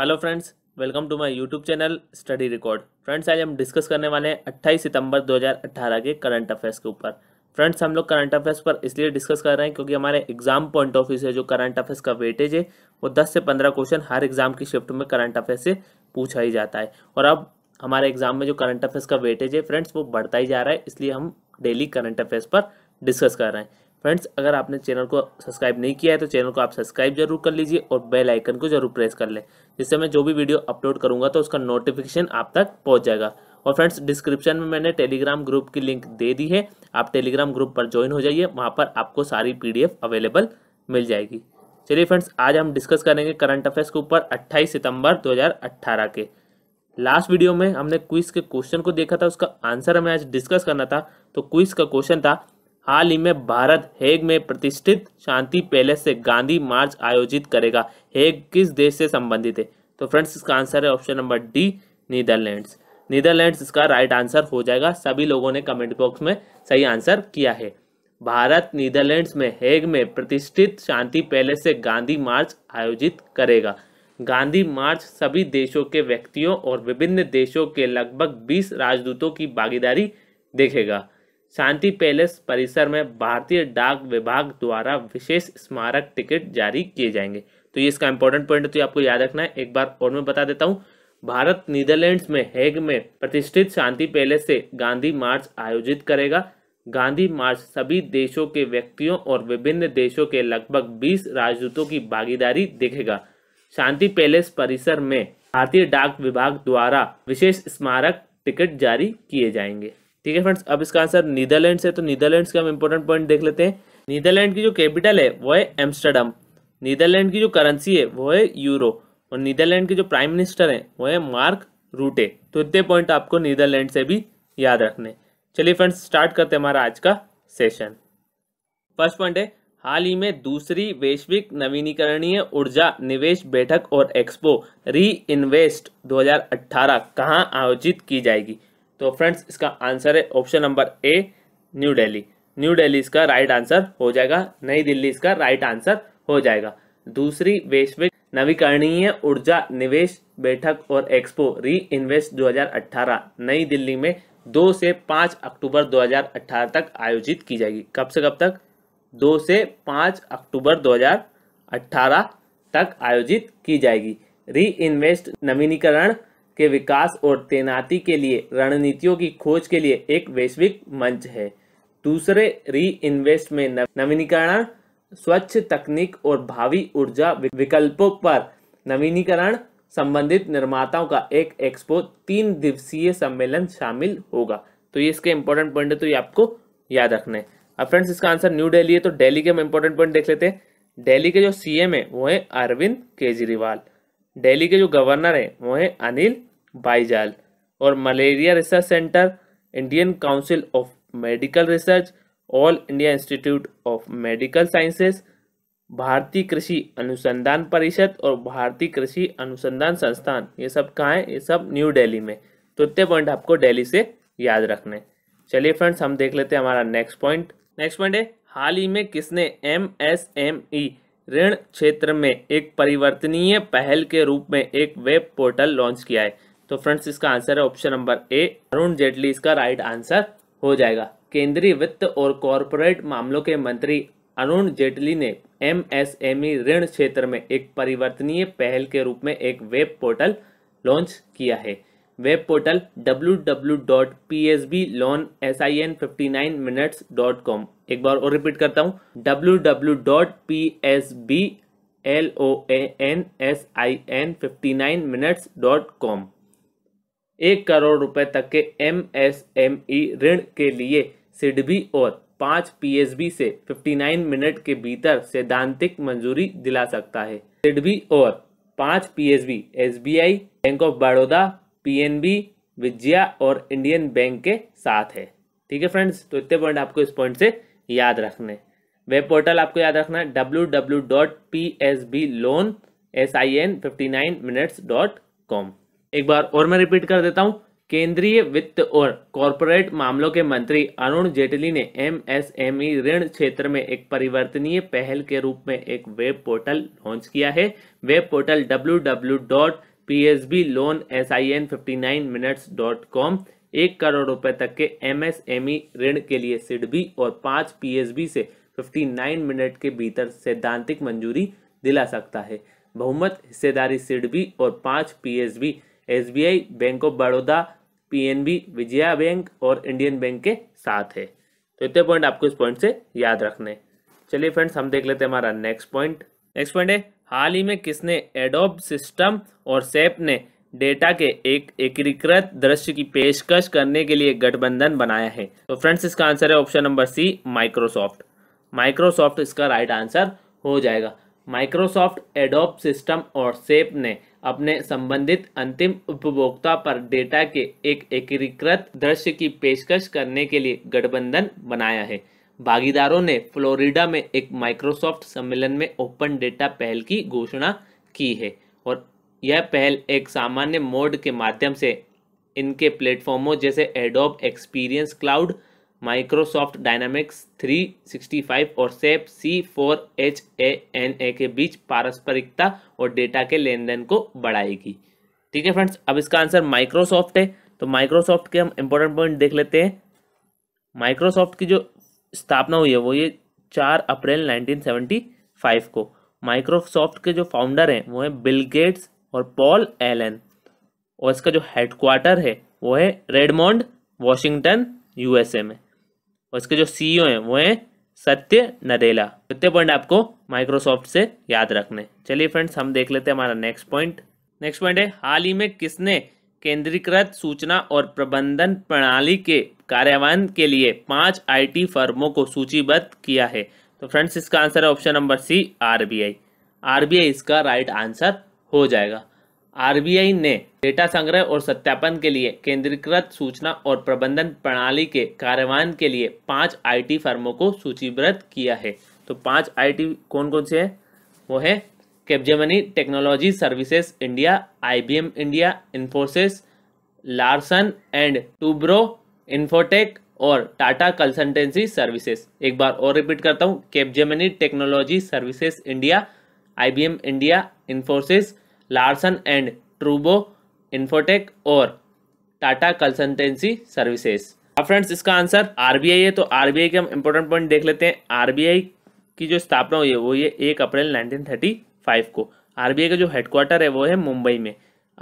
Hello friends, welcome to my YouTube channel study record. Friends, आज हम discuss करने वाले हैं 28 सितंबर 2018 के करंट अफेयर्स के ऊपर। फ्रेंड्स, हम लोग करंट अफेयर्स पर इसलिए डिस्कस कर रहे हैं क्योंकि हमारे एग्जाम पॉइंट ऑफ व्यू से जो करंट अफेयर्स का वेटेज है वो 10 से 15 क्वेश्चन हर एग्जाम की शिफ्ट में करंट अफेयर्स से पूछा ही जाता है। और अब हमारे एग्जाम में जो करंट अफेयर्स का वेटेज है फ्रेंड्स वो बढ़ता ही जा रहा है, इसलिए हम डेली करंट अफेयर्स पर डिस्कस कर रहे हैं। फ्रेंड्स, अगर आपने चैनल को सब्सक्राइब नहीं किया है तो चैनल को आप सब्सक्राइब जरूर कर लीजिए और बेल आइकन को जरूर प्रेस कर लें, जिससे मैं जो भी वीडियो अपलोड करूंगा तो उसका नोटिफिकेशन आप तक पहुंच जाएगा। और फ्रेंड्स, डिस्क्रिप्शन में मैंने टेलीग्राम ग्रुप की लिंक दे दी है, आप टेलीग्राम ग्रुप पर ज्वाइन हो जाइए, वहाँ पर आपको सारी PDF अवेलेबल मिल जाएगी। चलिए फ्रेंड्स, आज हम डिस्कस करेंगे करंट अफेयर्स के ऊपर 28 सितंबर 2018 के। लास्ट वीडियो में हमने क्विज के क्वेश्चन को देखा था, उसका आंसर हमें आज डिस्कस करना था। तो क्विज का क्वेश्चन था, हाल ही में भारत हेग में प्रतिष्ठित शांति पैलेस से गांधी मार्च आयोजित करेगा, हेग किस देश से संबंधित है? तो फ्रेंड्स, इसका आंसर है option number D Netherlands. Netherlands इसका राइट आंसर हो जाएगा। सभी लोगों ने कमेंट बॉक्स में सही आंसर किया है। भारत नीदरलैंड्स में हेग में प्रतिष्ठित शांति पैलेस से गांधी मार्च आयोजित करेगा। गांधी मार्च सभी देशों के व्यक्तियों और विभिन्न देशों के लगभग 20 राजदूतों की भागीदारी देखेगा। शांति पैलेस परिसर में भारतीय डाक विभाग द्वारा विशेष स्मारक टिकट जारी किए जाएंगे। तो ये इसका इंपॉर्टेंट पॉइंट है, तो आपको याद रखना है। एक बार और मैं बता देता हूँ, भारत नीदरलैंड्स में हेग में प्रतिष्ठित शांति पैलेस से गांधी मार्च आयोजित करेगा। गांधी मार्च सभी देशों के व्यक्तियों और विभिन्न देशों के लगभग 20 राजदूतों की भागीदारी देखेगा। शांति पैलेस परिसर में भारतीय डाक विभाग द्वारा विशेष स्मारक टिकट जारी किए जाएंगे। ठीक है फ्रेंड्स, अब इसका आंसर नीदरलैंड्स है। तो नीदरलैंड्स का हम इंपॉर्टेंट पॉइंट देख लेते हैं। नीदरलैंड की जो कैपिटल है वो है एम्स्टर्डम। नीदरलैंड की जो करेंसी है वो है यूरो और नीदरलैंड के जो प्राइम मिनिस्टर हैं वो है मार्क रूटे। तो इतने पॉइंट आपको नीदरलैंड से भी याद रखने। चलिए फ्रेंड्स, स्टार्ट करते हैं हमारा आज का सेशन। फर्स्ट पॉइंट है, हाल ही में दूसरी वैश्विक नवीनीकरणीय ऊर्जा निवेश बैठक और एक्सपो री इन्वेस्ट 2018 कहाँ आयोजित की जाएगी? तो फ्रेंड्स, इसका आंसर है option number A New Delhi. New Delhi इसका राइट आंसर हो जाएगा। नई दिल्ली इसका राइट आंसर हो जाएगा। दूसरी वैश्विक नवीकरणीय ऊर्जा निवेश बैठक और एक्सपो री इन्वेस्ट 2018 नई दिल्ली में 2 से 5 अक्टूबर 2018 तक आयोजित की जाएगी। कब से कब तक? 2 से 5 अक्टूबर 2018 तक आयोजित की जाएगी। री इन्वेस्ट नवीनीकरण के विकास और तैनाती के लिए रणनीतियों की खोज के लिए एक वैश्विक मंच है। दूसरे री इन्वेस्ट में नवीनीकरण, स्वच्छ तकनीक और भावी ऊर्जा विकल्पों पर नवीनीकरण संबंधित निर्माताओं का एक एक्सपो 3 दिवसीय सम्मेलन शामिल होगा। तो ये इसके इंपॉर्टेंट पॉइंट है, तो ये आपको याद रखना है। अब फ्रेंड्स, इसका आंसर न्यू दिल्ली है। तो दिल्ली के हम इंपॉर्टेंट पॉइंट देख लेते हैं। दिल्ली के जो CM है वो है अरविंद केजरीवाल। दिल्ली के जो गवर्नर है वो है अनिल बाईजाल। और malaria research centre, Indian council of medical research, all India institute of medical sciences, भारतीय कृषि अनुसंधान परिषद और भारतीय कृषि अनुसंधान संस्थान, ये सब कहाँ है? ये सब न्यू दिल्ली में। तो इतने पॉइंट आपको दिल्ली से याद रखने। चलिए फ्रेंड्स, हम देख लेते हैं हमारा नेक्स्ट पॉइंट। नेक्स्ट पॉइंट है, हाल ही में किसने MSME ऋण क्षेत्र में एक परिवर्तनीय पहल के रूप में एक वेब पोर्टल लॉन्च किया है? तो फ्रेंड्स, इसका आंसर है option number A Arun Jaitley. इसका राइट आंसर हो जाएगा। केंद्रीय वित्त और कॉरपोरेट मामलों के मंत्री अरुण जेटली ने MSME ऋण क्षेत्र में एक परिवर्तनीय पहल के रूप में एक वेब पोर्टल लॉन्च किया है। Web portal www.psbloansin59minutes.com। एक बार और रिपीट करता हूँ, www.psbloansin59minutes.com। 1 करोड़ रुपए तक के MSME ऋण के लिए सिडबी और 5 PSB से 59 मिनट के भीतर सैद्धांतिक मंजूरी दिला सकता है। सिडबी और 5 PSB SBI, bank of Baroda, PNB, Vijaya और इंडियन बैंक के साथ है। ठीक है फ्रेंड्स, तो इतने पॉइंट आपको इस पॉइंट से याद रखने। वेब पोर्टल आपको याद रखना है www.psbloansin59minutes.com। एक बार और मैं रिपीट कर देता हूँ, केंद्रीय वित्त और कॉरपोरेट मामलों के मंत्री अरुण जेटली ने एमएसएमई ऋण क्षेत्र में एक परिवर्तनीय पहल के रूप में एक वेब पोर्टल लॉन्च किया है। वेब पोर्टल www.psbloansin59minutes.com 1 करोड़ रुपए तक के एमएसएमई ऋण के लिए सिडबी और 5 पीएसबी से 59 मिनट के भीतर सैद्धांतिक मंजूरी दिला सकता है। बहुमत हिस्सेदारी सिडबी और 5 PSB SBI, bank of Baroda, PNB, Vijaya bank और इंडियन बैंक के साथ है। तो इतने पॉइंट आपको इस पॉइंट से याद रखने। चलिए फ्रेंड्स, हम देख लेते हैं हमारा नेक्स्ट पॉइंट। नेक्स्ट पॉइंट है, हाल ही में किसने एडोब सिस्टम और सैप ने डेटा के एक एकीकृत दृश्य की पेशकश करने के लिए गठबंधन बनाया है। तो फ्रेंड्स, इसका आंसर है option number C Microsoft. Microsoft इसका राइट आंसर हो जाएगा। माइक्रोसॉफ्ट एडोब सिस्टम और सैप ने अपने संबंधित अंतिम उपभोक्ता पर डेटा के एक एकीकृत दृश्य की पेशकश करने के लिए गठबंधन बनाया है। भागीदारों ने फ्लोरिडा में एक माइक्रोसॉफ्ट सम्मेलन में ओपन डेटा पहल की घोषणा की है और यह पहल एक सामान्य मोड के माध्यम से इनके प्लेटफॉर्मों जैसे Adobe experience cloud, Microsoft dynamics 365 और सैप C4HANA के बीच पारस्परिकता और डेटा के लेन देन को बढ़ाएगी। ठीक है फ्रेंड्स, अब इसका आंसर माइक्रोसॉफ्ट है। तो माइक्रोसॉफ्ट के हम इम्पोर्टेंट पॉइंट देख लेते हैं। माइक्रोसॉफ्ट की जो स्थापना हुई है वो ये 4 अप्रैल 1975 को। माइक्रोसॉफ्ट के जो फाउंडर हैं वो हैं बिल गेट्स और पॉल एलन और इसका जो हेडक्वार्टर है वो है रेडमोंड वॉशिंगटन यूएसए में और इसके जो सीईओ हैं वो हैं सत्य नडेला। इतने पॉइंट आपको माइक्रोसॉफ्ट से याद रखने। चलिए फ्रेंड्स, हम देख लेते हैं हमारा नेक्स्ट पॉइंट। नेक्स्ट पॉइंट है, हाल ही में किसने केंद्रीकृत सूचना और प्रबंधन प्रणाली के कार्यान्वयन के लिए 5 आईटी फर्मों को सूचीबद्ध किया है। तो फ्रेंड्स, इसका आंसर है option number C RBI. RBI इसका राइट आंसर हो जाएगा। आरबीआई ने डेटा संग्रह और सत्यापन के लिए केंद्रीकृत सूचना और प्रबंधन प्रणाली के कार्यान्वयन के लिए 5 आईटी फर्मों को सूचीबद्ध किया है। तो 5 आईटी कौन कौन से हैं? वो है Capgemini technology services India, IBM India, Infosys, Larsen and Toubro infotech और टाटा कंसल्टेंसी सर्विसेज। एक बार और रिपीट करता हूँ, Capgemini technology services India, IBM India, Infosys, Larsen and Toubro infotech और टाटा कंसल्टेंसी सर्विसेज। अब फ्रेंड्स, इसका आंसर आरबीआई है। तो आरबीआई के हम इंपॉर्टेंट पॉइंट देख लेते हैं। आरबीआई की जो स्थापना हुई है वो ये 1 अप्रैल 1935 को। आरबीआई का जो हेडक्वार्टर है वो है मुंबई में।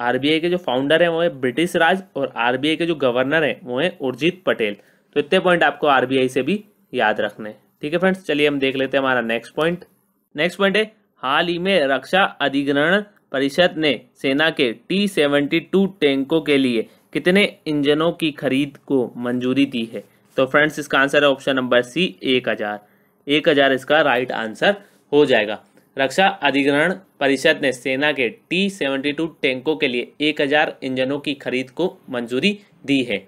आरबीआई के जो फाउंडर हैं वो है ब्रिटिश राज और आरबीआई के जो गवर्नर हैं वो है उर्जित पटेल। तो इतने पॉइंट आपको आरबीआई से भी याद रखने। ठीक है फ्रेंड्स, चलिए हम देख लेते हैं हमारा नेक्स्ट पॉइंट। नेक्स्ट पॉइंट है, हाल ही में रक्षा अधिग्रहण परिषद ने सेना के T-72 टैंकों के लिए कितने इंजनों की खरीद को मंजूरी दी है। तो फ्रेंड्स, इसका आंसर है ऑप्शन नंबर सी 1000। 1000 इसका राइट आंसर हो जाएगा। रक्षा अधिग्रहण परिषद ने सेना के T-72 टैंकों के लिए 1000 इंजनों की खरीद को मंजूरी दी है।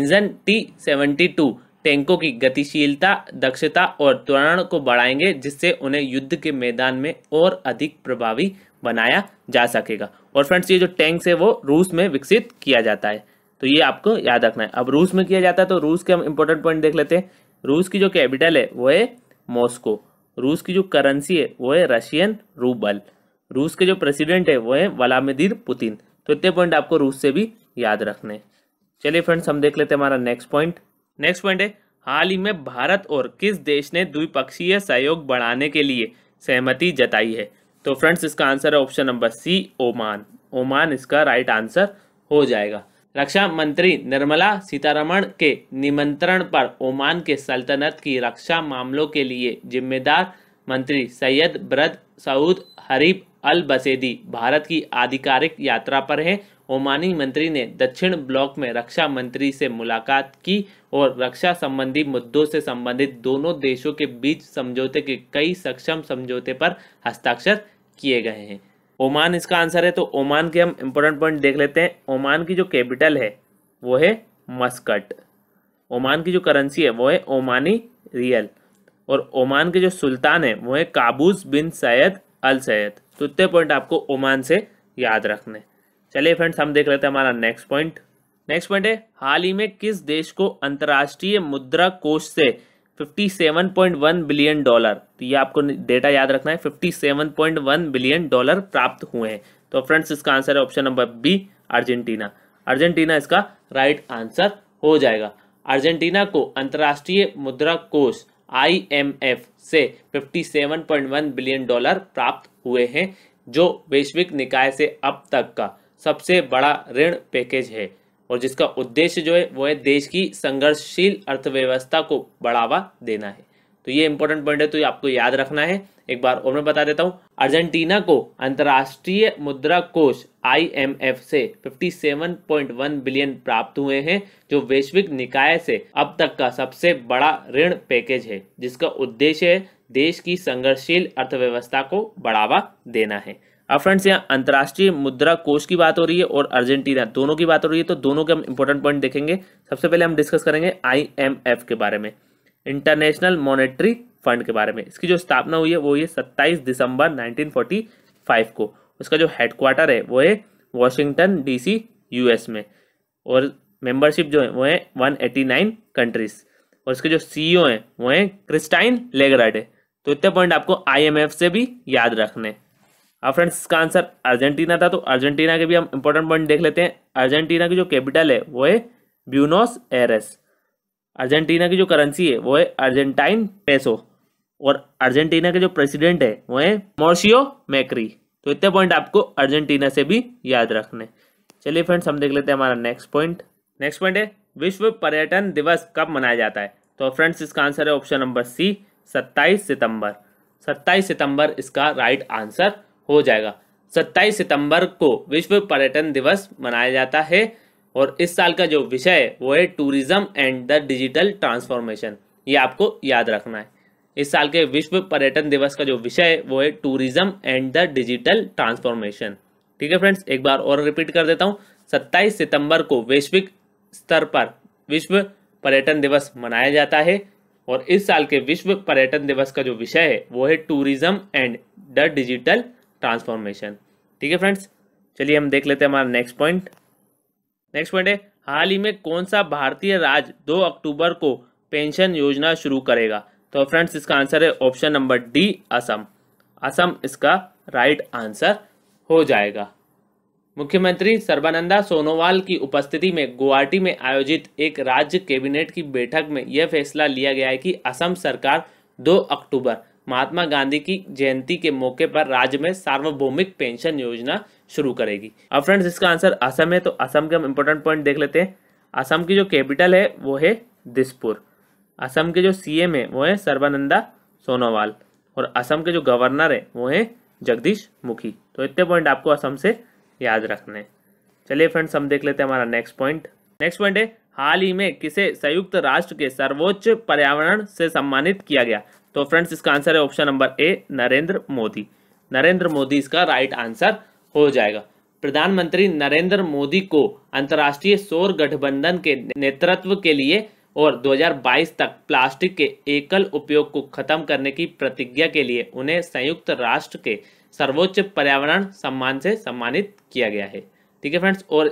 इंजन T-72 टैंकों की गतिशीलता, दक्षता और त्वरण को बढ़ाएंगे जिससे उन्हें युद्ध के मैदान में और अधिक प्रभावी बनाया जा सकेगा। और फ्रेंड्स, ये जो टैंक्स है वो रूस में विकसित किया जाता है। तो ये आपको याद रखना है। अब रूस में किया जाता है तो रूस के हम इंपॉर्टेंट पॉइंट देख लेते हैं। रूस की जो कैपिटल है वो है मॉस्को। रूस की जो करेंसी है वो है रशियन रूबल। रूस के जो प्रेसिडेंट है वो है व्लादिमीर पुतिन। तो इतने पॉइंट आपको रूस से भी याद रखने। चलिए फ्रेंड्स, हम देख लेते हैं हमारा नेक्स्ट पॉइंट। नेक्स्ट पॉइंट है, हाल ही में भारत और किस देश ने द्विपक्षीय सहयोग बढ़ाने के लिए सहमति जताई है। तो फ्रेंड्स, इसका आंसर है option number C Oman. Oman इसका राइट आंसर हो जाएगा। रक्षा मंत्री निर्मला सीतारमण के निमंत्रण पर ओमान के सल्तनत की रक्षा मामलों के लिए जिम्मेदार मंत्री सैयद ब्रद सऊद हरीब अल बसेदी भारत की आधिकारिक यात्रा पर हैं। ओमानी मंत्री ने दक्षिण ब्लॉक में रक्षा मंत्री से मुलाकात की और रक्षा संबंधी मुद्दों से संबंधित दोनों देशों के बीच समझौते के कई सक्षम समझौते पर हस्ताक्षर किए गए हैं। ओमान इसका आंसर है। तो ओमान के हम इम्पोर्टेंट पॉइंट देख लेते हैं। ओमान की जो कैपिटल है वो है मस्कट। ओमान की जो करेंसी है वो है ओमानी रियल और ओमान के जो सुल्तान है वो है Qaboos bin Said al Said. तो इतने पॉइंट आपको ओमान से याद रखने। चलिए फ्रेंड्स, हम देख लेते हैं हमारा नेक्स्ट पॉइंट। नेक्स्ट पॉइंट है, हाल ही में किस देश को अंतर्राष्ट्रीय मुद्रा कोष से 57.1 बिलियन डॉलर, तो ये आपको डेटा याद रखना है, 57.1 बिलियन डॉलर प्राप्त हुए हैं। तो फ्रेंड्स इसका आंसर है option number B Argentina. Argentina इसका राइट आंसर हो जाएगा। अर्जेंटीना को अंतर्राष्ट्रीय मुद्रा कोष IMF से 57.1 बिलियन डॉलर प्राप्त हुए हैं, जो वैश्विक निकाय से अब तक का सबसे बड़ा ऋण पैकेज है और जिसका उद्देश्य जो है वो है देश की संघर्षशील अर्थव्यवस्था को बढ़ावा देना है। तो ये इंपॉर्टेंट पॉइंट है, तो ये आपको याद रखना है। एक बार और मैं बता देता हूँ, अर्जेंटीना को अंतर्राष्ट्रीय मुद्रा कोष IMF से 57.1 बिलियन प्राप्त हुए हैं, जो वैश्विक निकाय से अब तक का सबसे बड़ा ऋण पैकेज है, जिसका उद्देश्य है देश की संघर्षशील अर्थव्यवस्था को बढ़ावा देना है। अब फ्रेंड्स यहाँ अंतर्राष्ट्रीय मुद्रा कोष की बात हो रही है और अर्जेंटीना दोनों की बात हो रही है, तो दोनों के हम इंपॉर्टेंट पॉइंट देखेंगे। सबसे पहले हम डिस्कस करेंगे IMF के बारे में, इंटरनेशनल मॉनेटरी फंड के बारे में। इसकी जो स्थापना हुई है वो ये 27 दिसंबर 1945 को, उसका जो हेडक्वार्टर है वो है वॉशिंगटन DC US में, और मेंबरशिप जो है वो है 189 कंट्रीज, और इसके जो CEO हैं वो हैं क्रिस्टाइन लेगराड। तो इतने पॉइंट आपको IMF से भी याद रखने। अब फ्रेंड्स इसका आंसर अर्जेंटीना था, तो अर्जेंटीना के भी हम इंपॉर्टेंट पॉइंट देख लेते हैं। अर्जेंटीना की जो कैपिटल है वो है ब्यूनोस एयर्स। अर्जेंटीना की जो करेंसी है वो है अर्जेंटाइन पेसो, और अर्जेंटीना के जो प्रेसिडेंट है वो है मॉरिसियो मैक्री। तो इतने पॉइंट आपको अर्जेंटीना से भी याद रखने। चलिए फ्रेंड्स हम देख लेते हैं हमारा नेक्स्ट पॉइंट। नेक्स्ट पॉइंट है विश्व पर्यटन दिवस कब मनाया जाता है। तो फ्रेंड्स इसका आंसर है ऑप्शन नंबर सी 27 सितंबर। 27 सितंबर इसका राइट आंसर हो जाएगा। 27 सितंबर को विश्व पर्यटन दिवस मनाया जाता है और इस साल का जो विषय है वो है tourism and the digital transformation. ये आपको याद रखना है। इस साल के विश्व पर्यटन दिवस का जो विषय है वो है tourism and the digital transformation. ठीक है फ्रेंड्स, एक बार और रिपीट कर देता हूँ, 27 सितंबर को वैश्विक स्तर पर विश्व पर्यटन दिवस मनाया जाता है और इस साल के विश्व पर्यटन दिवस का जो विषय है वो है tourism and the digital transformation. ठीक है फ्रेंड्स, चलिए हम देख लेते हैं हमारा नेक्स्ट पॉइंट। नेक्स्ट पॉइंट है, हाल ही में कौन सा भारतीय राज्य 2 अक्टूबर को पेंशन योजना शुरू करेगा। तो फ्रेंड्स इसका आंसर है option number D Assam. Assam इसका राइट आंसर हो जाएगा। मुख्यमंत्री सर्बानंदा सोनोवाल की उपस्थिति में गुवाहाटी में आयोजित एक राज्य कैबिनेट की बैठक में यह फैसला लिया गया है कि असम सरकार 2 अक्टूबर महात्मा गांधी की जयंती के मौके पर राज्य में सार्वभौमिक पेंशन योजना शुरू करेगी। अब फ्रेंड्स इसका आंसर असम है, तो असम के हम इंपॉर्टेंट पॉइंट देख लेते हैं। असम की जो कैपिटल है वो है दिसपुर। असम के जो CM है वो है सर्बानंदा सोनोवाल और असम के जो गवर्नर है वो है जगदीश मुखी। तो इतने पॉइंट आपको असम से याद रखने। चलिए फ्रेंड्स हम देख लेते हैं हमारा नेक्स्ट पॉइंट। नेक्स्ट पॉइंट है, हाल ही में किसे संयुक्त राष्ट्र के सर्वोच्च पर्यावरण से सम्मानित किया गया। तो फ्रेंड्स इसका आंसर है option number A Narendra Modi. Narendra Modi इसका राइट आंसर हो जाएगा। प्रधानमंत्री नरेंद्र मोदी को अंतर्राष्ट्रीय सौर गठबंधन के नेतृत्व के लिए और 2022 तक प्लास्टिक के एकल उपयोग को खत्म करने की प्रतिज्ञा के लिए उन्हें संयुक्त राष्ट्र के सर्वोच्च पर्यावरण सम्मान से सम्मानित किया गया है। ठीक है फ्रेंड्स, और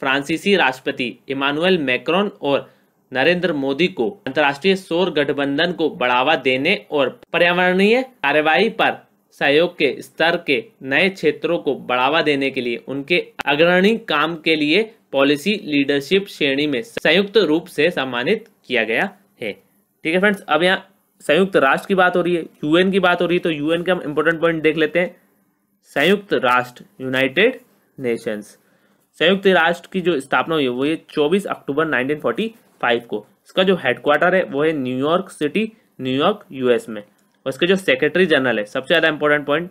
फ्रांसीसी राष्ट्रपति इमानुएल मैक्रोन और नरेंद्र मोदी को अंतर्राष्ट्रीय सौर गठबंधन को बढ़ावा देने और पर्यावरणीय कार्यवाही पर सहयोग के स्तर के नए क्षेत्रों को बढ़ावा देने के लिए उनके अग्रणी काम के लिए पॉलिसी लीडरशिप श्रेणी में संयुक्त रूप से सम्मानित किया गया है। ठीक है फ्रेंड्स, अब यहाँ संयुक्त राष्ट्र की बात हो रही है, UN की बात हो रही है, तो UN के हम इंपॉर्टेंट पॉइंट देख लेते हैं। संयुक्त राष्ट्र यूनाइटेड नेशंस, संयुक्त राष्ट्र की जो स्थापना हुई है वो ये 24 अक्टूबर 1945 को। इसका जो हेडक्वार्टर है वो है न्यूयॉर्क सिटी, न्यूयॉर्क US में, और इसके जो सेक्रेटरी जनरल है, सबसे ज़्यादा इंपॉर्टेंट पॉइंट,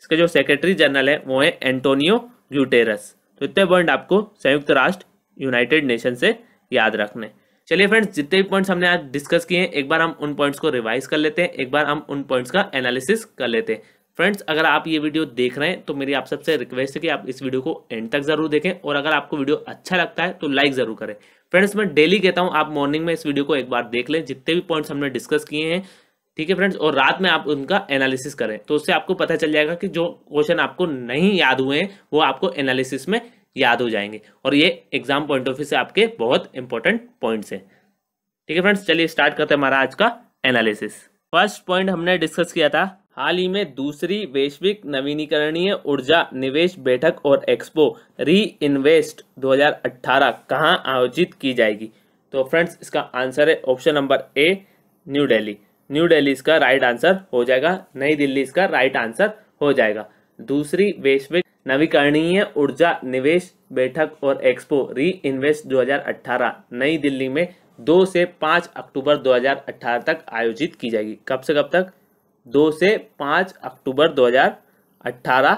इसके जो सेक्रेटरी जनरल है वो है एंटोनियो गुटेरस। तो इतने पॉइंट आपको संयुक्त राष्ट्र यूनाइटेड नेशन से याद रखने। चलिए फ्रेंड्स, जितने भी पॉइंट्स हमने आज डिस्कस किए हैं एक बार हम उन पॉइंट्स को रिवाइज कर लेते हैं, एक बार हम उन पॉइंट्स का एनालिसिस कर लेते हैं। फ्रेंड्स अगर आप ये वीडियो देख रहे हैं तो मेरी आप सबसे रिक्वेस्ट है कि आप इस वीडियो को एंड तक जरूर देखें, और अगर आपको वीडियो अच्छा लगता है तो लाइक जरूर करें। फ्रेंड्स मैं डेली कहता हूँ आप मॉर्निंग में इस वीडियो को एक बार देख लें, जितने भी पॉइंट्स हमने डिस्कस किए हैं। ठीक है फ्रेंड्स, और रात में आप उनका एनालिसिस करें, तो उससे आपको पता चल जाएगा कि जो क्वेश्चन आपको नहीं याद हुए हैं वो आपको एनालिसिस में याद हो जाएंगे। और ये एग्जाम पॉइंट ऑफ व्यू से आपके बहुत इंपॉर्टेंट पॉइंट्स हैं। ठीक है फ्रेंड्स, चलिए स्टार्ट करते हैं हमारा आज का एनालिसिस। फर्स्ट पॉइंट हमने डिस्कस किया था हाल ही में दूसरी वैश्विक नवीनीकरणीय ऊर्जा निवेश बैठक और एक्सपो री इन्वेस्ट 2018 कहाँ आयोजित की जाएगी। तो फ्रेंड्स इसका आंसर है option number A New Delhi. New Delhi इसका राइट आंसर हो जाएगा, नई दिल्ली इसका राइट आंसर हो जाएगा। दूसरी वैश्विक नवीकरणीय ऊर्जा निवेश बैठक और एक्सपो री इन्वेस्ट 2018 नई दिल्ली में 2 से 5 अक्टूबर 2018 तक आयोजित की जाएगी। कब से कब तक? 2 से 5 अक्टूबर 2018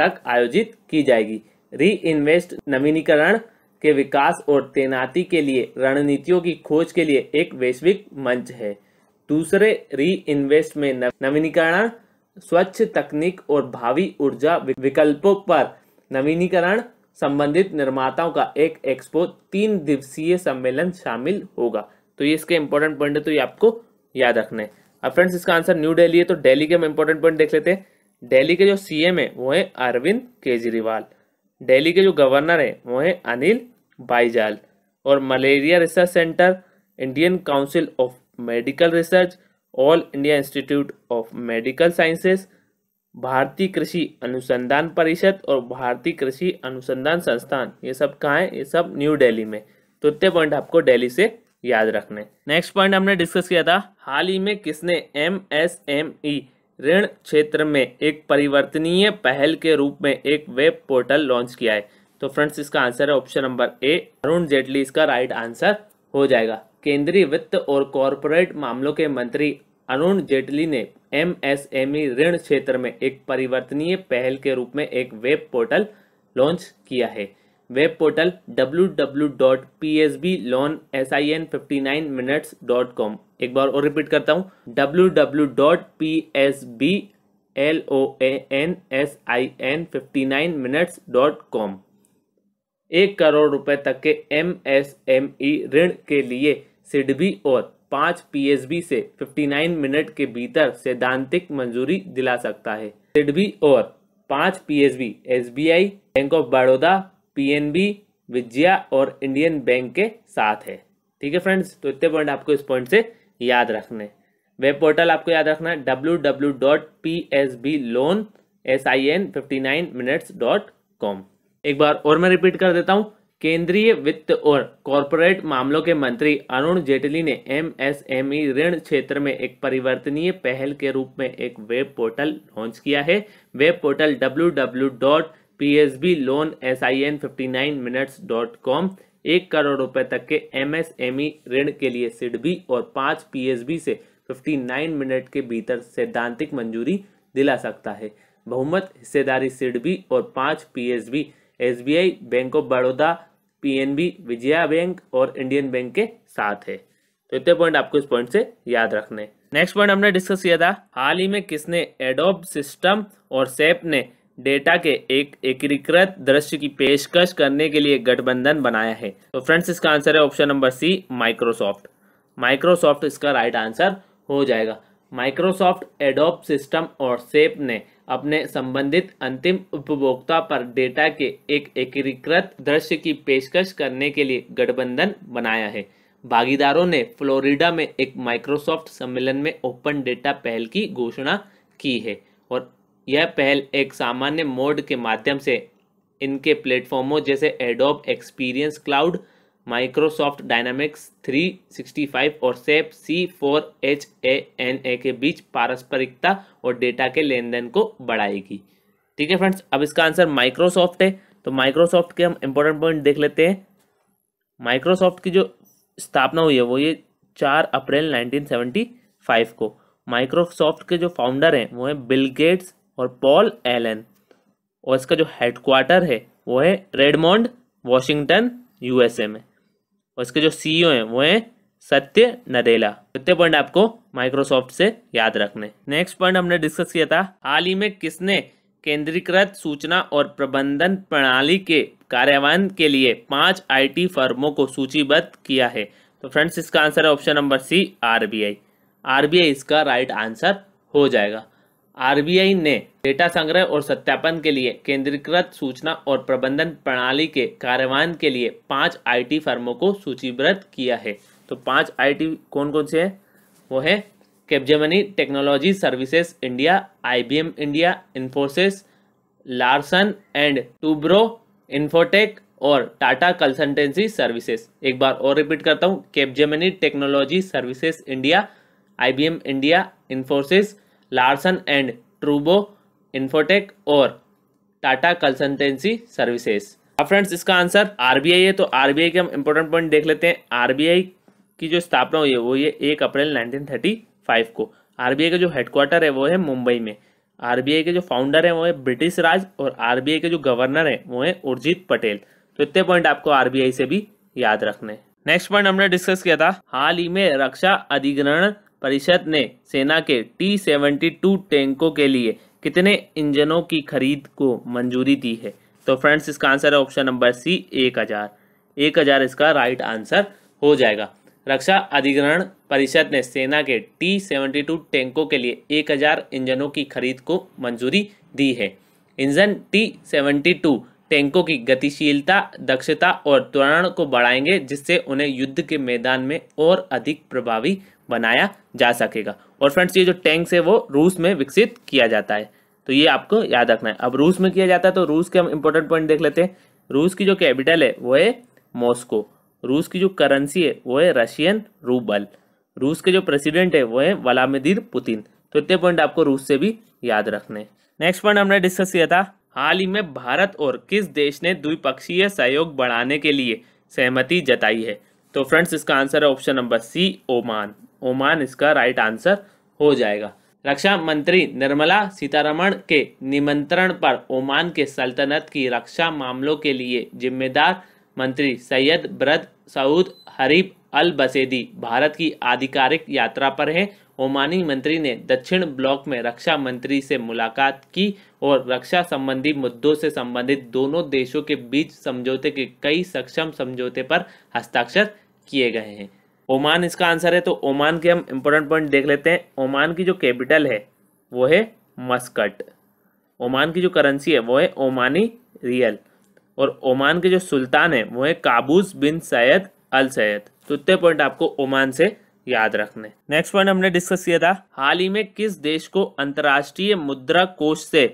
तक आयोजित की जाएगी। री इन्वेस्ट नवीनीकरण के विकास और तैनाती के लिए रणनीतियों की खोज के लिए एक वैश्विक मंच है। दूसरे री इन्वेस्ट में नवीनीकरण, स्वच्छ तकनीक और भावी ऊर्जा विकल्पों पर नवीनीकरण संबंधित निर्माताओं का एक एक्सपो 3 दिवसीय सम्मेलन शामिल होगा। तो ये इसके इम्पोर्टेंट पॉइंट है, तो ये आपको याद रखना है। अब फ्रेंड्स इसका आंसर न्यू दिल्ली है। तो दिल्ली के हम इंपॉर्टेंट पॉइंट देख लेते हैं। दिल्ली के जो सीएम है वो है अरविंद केजरीवाल। दिल्ली के जो गवर्नर है वो है अनिल बाईजाल। और malaria research centre, Indian council of medical research, all India institute of medical sciences, भारतीय कृषि अनुसंधान परिषद और भारतीय कृषि अनुसंधान संस्थान, ये सब कहाँ है? ये सब न्यू दिल्ली में। तो इतने पॉइंट आपको दिल्ली से याद रखने। नेक्स्ट पॉइंट हमने डिस्कस किया था हाल ही में किसने MSME ऋण क्षेत्र में एक परिवर्तनीय पहल के रूप में एक वेब पोर्टल लॉन्च किया है। तो फ्रेंड्स इसका आंसर है option number A Arun Jaitley, इसका राइट आंसर हो जाएगा। केंद्रीय वित्त और कॉरपोरेट मामलों के मंत्री अरुण जेटली ने MSME ऋण क्षेत्र में एक परिवर्तनीय पहल के रूप में एक वेब पोर्टल लॉन्च किया है। वेब पोर्टल www.psbloansin59minutes.com, एक बार और रिपीट करता हूँ www.psbloansin59minutes.com 1 करोड़ रुपए तक के MSME ऋण के लिए सिडबी और 5 PSB से 59 मिनट के भीतर सैद्धांतिक मंजूरी दिला सकता है। सिडबी और 5 PSB SBI, bank of Baroda, PNB, Vijaya और इंडियन बैंक के साथ है। ठीक है फ्रेंड्स, तो इतने पॉइंट आपको इस पॉइंट से याद रखने। वेब पोर्टल आपको याद रखना है www.psbloansin59minutes.com। एक बार और मैं रिपीट कर देता हूँ। केंद्रीय वित्त और कॉरपोरेट मामलों के मंत्री अरुण जेटली ने MSME ऋण क्षेत्र में एक परिवर्तनीय पहल के रूप में एक वेब पोर्टल लॉन्च किया है। वेब पोर्टल www.psbloansin59minutes.com 1 करोड़ रुपए तक के MSME ऋण के लिए सिडबी और 5 PSB से 59 मिनट के भीतर सैद्धांतिक मंजूरी दिला सकता है। बहुमत हिस्सेदारी सिडबी और 5 PSB SBI, bank of Baroda, PNB, Vijaya bank और इंडियन बैंक के साथ है। तो इतने पॉइंट आपको इस पॉइंट से याद रखने। नेक्स्ट पॉइंट हमने डिस्कस किया था हाल ही में किसने एडोब सिस्टम और सैप ने डेटा के एक एकीकृत दृश्य की पेशकश करने के लिए गठबंधन बनाया है। तो फ्रेंड्स इसका आंसर है option number C Microsoft. Microsoft इसका राइट आंसर हो जाएगा। माइक्रोसॉफ्ट एडोब सिस्टम और सैप ने अपने संबंधित अंतिम उपभोक्ता पर डेटा के एक एकीकृत दृश्य की पेशकश करने के लिए गठबंधन बनाया है। भागीदारों ने फ्लोरिडा में एक माइक्रोसॉफ्ट सम्मेलन में ओपन डेटा पहल की घोषणा की है और यह पहल एक सामान्य मोड के माध्यम से इनके प्लेटफॉर्मों जैसे Adobe experience cloud, Microsoft dynamics 365 और सैप C4HANA के बीच पारस्परिकता और डेटा के लेन देन को बढ़ाएगी। ठीक है फ्रेंड्स, अब इसका आंसर माइक्रोसॉफ्ट है। तो माइक्रोसॉफ्ट के हम इंपॉर्टेंट पॉइंट देख लेते हैं। माइक्रोसॉफ्ट की जो स्थापना हुई है वो ये 4 अप्रैल 1975 को। माइक्रोसॉफ्ट के जो फाउंडर हैं वो हैं बिल गेट्स और पॉल एलन और इसका जो हेडक्वार्टर है वो है रेडमोंड वॉशिंगटन USA में और इसके जो CEO हैं वो हैं सत्य नडेला। इतने पॉइंट आपको माइक्रोसॉफ्ट से याद रखने। नेक्स्ट पॉइंट हमने डिस्कस किया था हाल ही में किसने केंद्रीकृत सूचना और प्रबंधन प्रणाली के कार्यान्वयन के लिए 5 IT फर्मों को सूचीबद्ध किया है। तो फ्रेंड्स इसका आंसर है option number C RBI। RBI इसका राइट आंसर हो जाएगा। आरबीआई ने डेटा संग्रह और सत्यापन के लिए केंद्रीकृत सूचना और प्रबंधन प्रणाली के कार्यान्वयन के लिए 5 आईटी फर्मों को सूचीबद्ध किया है। तो 5 आईटी कौन कौन से हैं? वो है Capgemini technology services India, IBM India, Infosys, Larsen and Toubro, infotech और टाटा कंसल्टेंसी सर्विसेज। एक बार और रिपीट करता हूँ, Capgemini technology services India, IBM India, Infosys, Larsen and Toubro, infotech और टाटा कंसल्टेंसी सर्विसेज। अब फ्रेंड्स इसका आंसर आरबीआई है। तो आरबीआई के हम इंपॉर्टेंट पॉइंट देख लेते हैं। आरबीआई की जो स्थापना हुई है वो ये 1 अप्रैल 1935 को। आरबीआई का जो हेडक्वार्टर है वो है मुंबई में। आरबीआई के जो फाउंडर हैं वो है ब्रिटिश राज और आरबीआई के जो गवर्नर हैं वो है उर्जित पटेल। तो इतने पॉइंट आपको आरबीआई से भी याद रखने हैं। नेक्स्ट पॉइंट हमने डिस्कस किया था, हाल ही में रक्षा अधिग्रहण परिषद ने सेना के T-72 टैंकों के लिए कितने इंजनों की खरीद को मंजूरी दी है? तो फ्रेंड्स इसका आंसर है ऑप्शन नंबर सी 1000। 1000 इसका राइट आंसर हो जाएगा। रक्षा अधिग्रहण परिषद ने सेना के T-72 टैंकों के लिए 1000 इंजनों की खरीद को मंजूरी दी है। इंजन T-72 टैंकों की गतिशीलता, दक्षता और त्वरण को बढ़ाएंगे, जिससे उन्हें युद्ध के मैदान में और अधिक प्रभावी बनाया जा सकेगा। और फ्रेंड्स ये जो टैंक्स है वो रूस में विकसित किया जाता है, तो ये आपको याद रखना है। अब रूस में किया जाता है तो रूस के हम इंपॉर्टेंट पॉइंट देख लेते हैं। रूस की जो कैपिटल है वो है मॉस्को। रूस की जो करेंसी है वो है रशियन रूबल। रूस के जो प्रेसिडेंट है वो है व्लादिमीर पुतिन। तो इतने पॉइंट आपको रूस से भी याद रखने हैं। नेक्स्ट पॉइंट हमने डिस्कस किया था, हाल ही में भारत और किस देश ने द्विपक्षीय सहयोग बढ़ाने के लिए सहमति जताई है? तो फ्रेंड्स इसका आंसर है option number C Oman. Oman इसका राइट आंसर हो जाएगा। रक्षा मंत्री निर्मला सीतारमण के निमंत्रण पर ओमान के सल्तनत की रक्षा मामलों के लिए जिम्मेदार मंत्री सैयद बरद सऊद हरीब अल बसेदी भारत की आधिकारिक यात्रा पर हैं। ओमानी मंत्री ने दक्षिण ब्लॉक में रक्षा मंत्री से मुलाकात की और रक्षा संबंधी मुद्दों से संबंधित दोनों देशों के बीच समझौते के कई सक्षम समझौते पर हस्ताक्षर किए गए हैं। ओमान इसका आंसर है। तो ओमान के हम इम्पोर्टेंट पॉइंट देख लेते हैं। ओमान की जो कैपिटल है वो है मस्कट। ओमान की जो करेंसी है वो है ओमानी रियल और ओमान के जो सुल्तान है वो है Qaboos bin Said al Said. तो इतने पॉइंट आपको ओमान से याद रखने। नेक्स्ट पॉइंट हमने डिस्कस किया था, हाल ही में किस देश को अंतर्राष्ट्रीय मुद्रा कोष से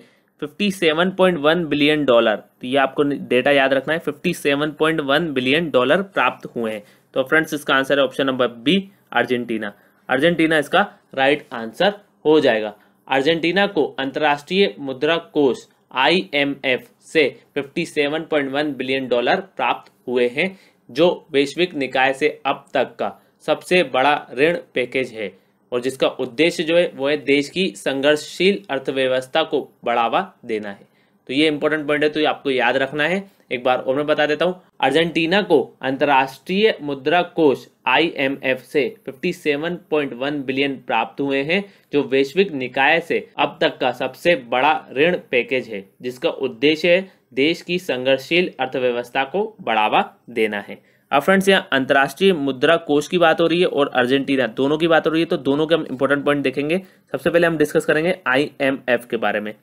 57.1 बिलियन डॉलर, तो ये आपको डेटा याद रखना है, 57.1 बिलियन डॉलर प्राप्त हुए हैं? तो फ्रेंड्स इसका आंसर है option number B Argentina. Argentina इसका राइट आंसर हो जाएगा। अर्जेंटीना को अंतर्राष्ट्रीय मुद्रा कोष IMF से 57.1 बिलियन डॉलर प्राप्त हुए हैं, जो वैश्विक निकाय से अब तक का सबसे बड़ा ऋण पैकेज है और जिसका उद्देश्य जो है वो है देश की संघर्षशील अर्थव्यवस्था को बढ़ावा देना है। तो ये इंपॉर्टेंट पॉइंट है, तो ये आपको याद रखना है। एक बार और मैं बता देता हूँ, अर्जेंटीना को अंतर्राष्ट्रीय मुद्रा कोष IMF से 57.1 बिलियन प्राप्त हुए हैं, जो वैश्विक निकाय से अब तक का सबसे बड़ा ऋण पैकेज है, जिसका उद्देश्य है देश की संघर्षशील अर्थव्यवस्था को बढ़ावा देना है। अब फ्रेंड्स यहाँ अंतर्राष्ट्रीय मुद्रा कोष की बात हो रही है और अर्जेंटीना, दोनों की बात हो रही है, तो दोनों के हम इंपॉर्टेंट पॉइंट देखेंगे। सबसे पहले हम डिस्कस करेंगे IMF के बारे में,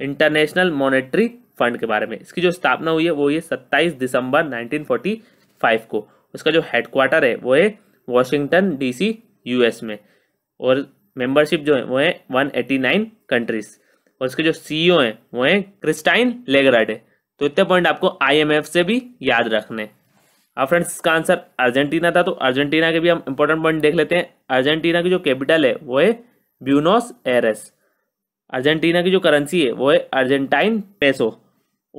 इंटरनेशनल मॉनेटरी फंड के बारे में। इसकी जो स्थापना हुई है वो ये 27 दिसंबर 1945 को। उसका जो हेडक्वार्टर है वो है वॉशिंगटन DC US में और मेंबरशिप जो है वो है 189 कंट्रीज और उसके जो CEO हैं वो हैं क्रिस्टाइन लेगराडे। तो इतने पॉइंट आपको IMF से भी याद रखने। अब फ्रेंड्स इसका आंसर अर्जेंटीना था, तो अर्जेंटीना के भी हम इंपॉर्टेंट पॉइंट देख लेते हैं। अर्जेंटीना की जो कैपिटल है वो है ब्यूनोस एयर्स। अर्जेंटीना की जो करेंसी है वो है अर्जेंटाइन पेसो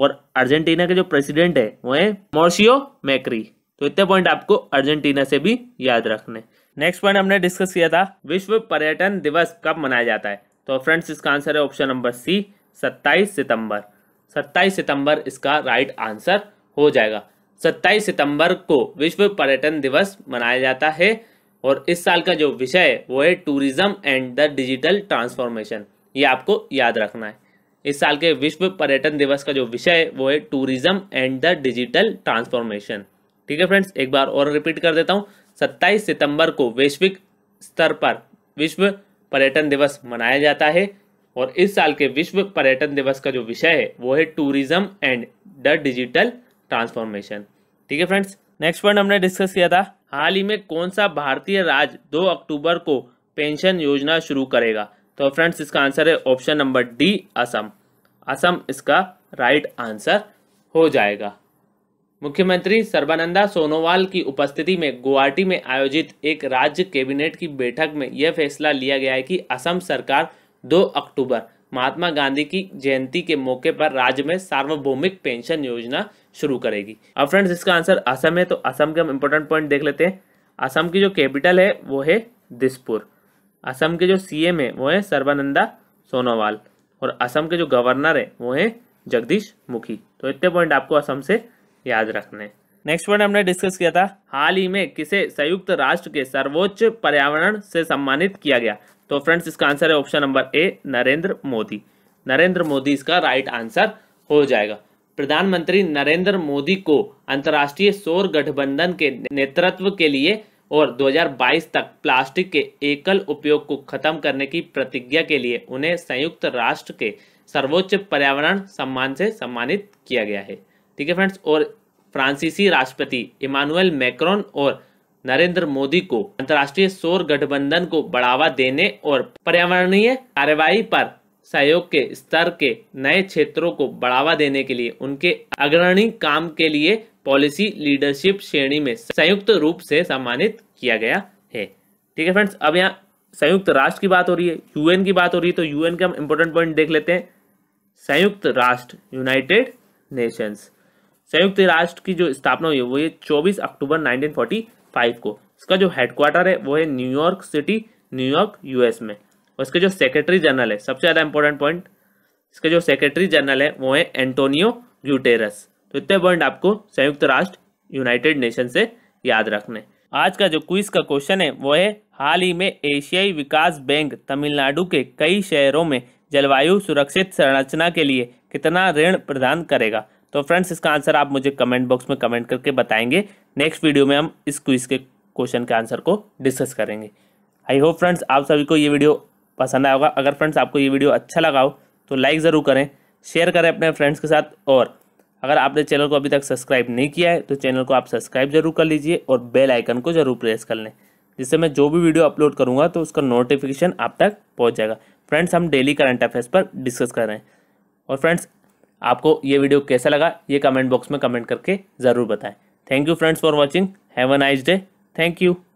और अर्जेंटीना के जो प्रेसिडेंट है वो है मॉरिसियो मैक्री। तो इतने पॉइंट आपको अर्जेंटीना से भी याद रखने। नेक्स्ट पॉइंट हमने डिस्कस किया था, विश्व पर्यटन दिवस कब मनाया जाता है? तो फ्रेंड्स इसका आंसर है ऑप्शन नंबर सी 27 सितंबर। 27 सितंबर इसका राइट आंसर हो जाएगा। 27 सितंबर को विश्व पर्यटन दिवस मनाया जाता है और इस साल का जो विषय है वो है tourism and the digital transformation. ये आपको याद रखना है। इस साल के विश्व पर्यटन दिवस का जो विषय है वो है tourism and the digital transformation. ठीक है फ्रेंड्स, एक बार और रिपीट कर देता हूँ, 27 सितंबर को वैश्विक स्तर पर विश्व पर्यटन दिवस मनाया जाता है और इस साल के विश्व पर्यटन दिवस का जो विषय है वो है tourism and the digital transformation. ठीक है फ्रेंड्स, नेक्स्ट पॉइंट हमने डिस्कस किया था हाल ही में कौन सा भारतीय राज्य 2 अक्टूबर को पेंशन योजना शुरू करेगा। तो फ्रेंड्स इसका आंसर है option number D Assam. Assam इसका राइट आंसर हो जाएगा। मुख्यमंत्री सर्बानंदा सोनोवाल की उपस्थिति में गुवाहाटी में आयोजित एक राज्य कैबिनेट की बैठक में यह फैसला लिया गया है कि असम सरकार 2 अक्टूबर महात्मा गांधी की जयंती के मौके पर राज्य में सार्वभौमिक पेंशन योजना शुरू करेगी। अब फ्रेंड्स इसका आंसर असम है, तो असम के हम इंपॉर्टेंट पॉइंट देख लेते हैं। असम की जो कैपिटल है वो है दिसपुर। असम के जो सीएम है वो है सर्बानंदा सोनोवाल और असम के जो गवर्नर है वो है जगदीश मुखी। तो इतने पॉइंट आपको असम से याद रखने। नेक्स्ट पॉइंट हमने डिस्कस किया था हाल ही में किसे संयुक्त राष्ट्र के सर्वोच्च पर्यावरण से सम्मानित किया गया। तो फ्रेंड्स इसका आंसर है option number A Narendra Modi. Narendra Modi इसका राइट आंसर हो जाएगा। प्रधानमंत्री नरेंद्र मोदी को अंतर्राष्ट्रीय सौर गठबंधन के नेतृत्व के लिए और 2022 तक प्लास्टिक के एकल उपयोग को खत्म करने की प्रतिज्ञा के लिए उन्हें संयुक्त राष्ट्र के सर्वोच्च पर्यावरण सम्मान से सम्मानित किया गया है। ठीक है फ्रेंड्स, और फ्रांसीसी राष्ट्रपति इमानुएल मैक्रोन और नरेंद्र मोदी को अंतर्राष्ट्रीय सौर गठबंधन को बढ़ावा देने और पर्यावरणीय कार्रवाई पर सहयोग के स्तर के नए क्षेत्रों को बढ़ावा देने के लिए उनके अग्रणी काम के लिए पॉलिसी लीडरशिप श्रेणी में संयुक्त रूप से सम्मानित किया गया है। ठीक है फ्रेंड्स, अब यहाँ संयुक्त राष्ट्र की बात हो रही है, यूएन की बात हो रही है, तो यूएन के हम इंपॉर्टेंट पॉइंट देख लेते हैं। संयुक्त राष्ट्र यूनाइटेड नेशंस, संयुक्त राष्ट्र की जो स्थापना हुई है वो 24 अक्टूबर 1945 को। इसका जो हेडक्वार्टर है वो है न्यूयॉर्क सिटी, न्यूयॉर्क यूएस में। और इसके जो सेक्रेटरी जनरल है, सबसे ज़्यादा इंपॉर्टेंट पॉइंट, इसके जो सेक्रेटरी जनरल है वो है एंटोनियो गुटेरस। तो इतने पॉइंट आपको संयुक्त राष्ट्र यूनाइटेड नेशन से याद रखने। आज का जो क्विज का क्वेश्चन है वो है हाल ही में एशियाई विकास बैंक तमिलनाडु के कई शहरों में जलवायु सुरक्षित संरचना के लिए कितना ऋण प्रदान करेगा। तो फ्रेंड्स इसका आंसर आप मुझे कमेंट बॉक्स में कमेंट करके बताएंगे। नेक्स्ट वीडियो में हम इस क्विज के क्वेश्चन के आंसर को डिस्कस करेंगे। आई होप फ्रेंड्स आप सभी को ये वीडियो पसंद आया होगा। अगर फ्रेंड्स आपको ये वीडियो अच्छा लगा हो तो लाइक ज़रूर करें, शेयर करें अपने फ्रेंड्स के साथ, और अगर आपने चैनल को अभी तक सब्सक्राइब नहीं किया है तो चैनल को आप सब्सक्राइब जरूर कर लीजिए और बेल आइकन को ज़रूर प्रेस कर लें, जिससे मैं जो भी वीडियो अपलोड करूँगा तो उसका नोटिफिकेशन आप तक पहुँच जाएगा। फ्रेंड्स हम डेली करंट अफेयर्स पर डिस्कस कर रहे हैं। और फ्रेंड्स आपको ये वीडियो कैसा लगा ये कमेंट बॉक्स में कमेंट करके ज़रूर बताएं। Thank you friends for watching. Have a nice day. Thank you.